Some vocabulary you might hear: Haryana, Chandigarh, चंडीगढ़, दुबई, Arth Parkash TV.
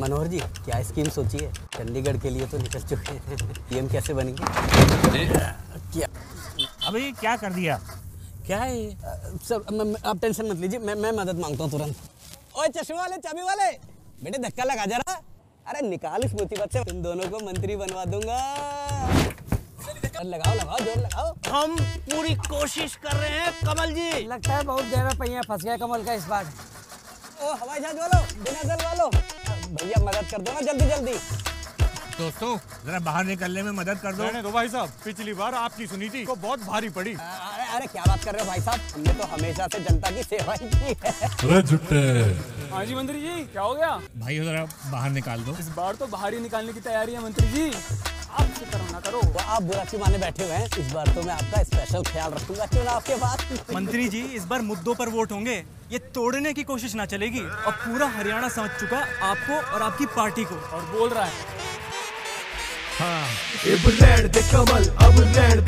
मनोहर जी, क्या स्कीम सोची है? चंडीगढ़ के लिए तो निकल चुके हैं, पीएम कैसे बनेंगे? क्या अभी क्या कर दिया? क्या है सब? आप टेंशन मत लीजिए, मैं मदद मांगता हूँ तुरंत। ओए चश्मे वाले, चाबी वाले बेटे, धक्का लगा जा रहा। अरे निकाल इस मुसीबत से, तुम दोनों को मंत्री बनवा दूंगा। लगाओ लगाओ, जोर लगाओ। हम पूरी कोशिश कर रहे हैं कमल जी। लगता है बहुत गहरा पहिया फंस गया कमल का इस बार। ओ हवाई जहाज वालों, बिना जल वालों, भैया मदद कर दो ना जल्दी जल्दी। दोस्तों जरा बाहर निकलने में मदद कर दो। मैंने तो भाई साहब पिछली बार आपकी सुनी थी, तो बहुत भारी पड़ी। अरे क्या बात कर रहे हो भाई साहब, हमने तो हमेशा से जनता की सेवा ही की है। हाँ जी मंत्री जी, क्या हो गया? भाई जरा बाहर निकाल दो। इस बार तो बाहर ही निकालने की तैयारी है मंत्री जी, आप फिक्र ना करो। आप बुरा क्यों माने बैठे हुए हैं? इस बार तो मैं आपका स्पेशल ख्याल रखूंगा चुनाव के बाद। मंत्री जी इस बार मुद्दों पर वोट होंगे, ये तोड़ने की कोशिश ना चलेगी। और पूरा हरियाणा समझ चुका है आपको और आपकी पार्टी को, और बोल रहा है हाँ। अब लैंड दे कमल, अब लैंड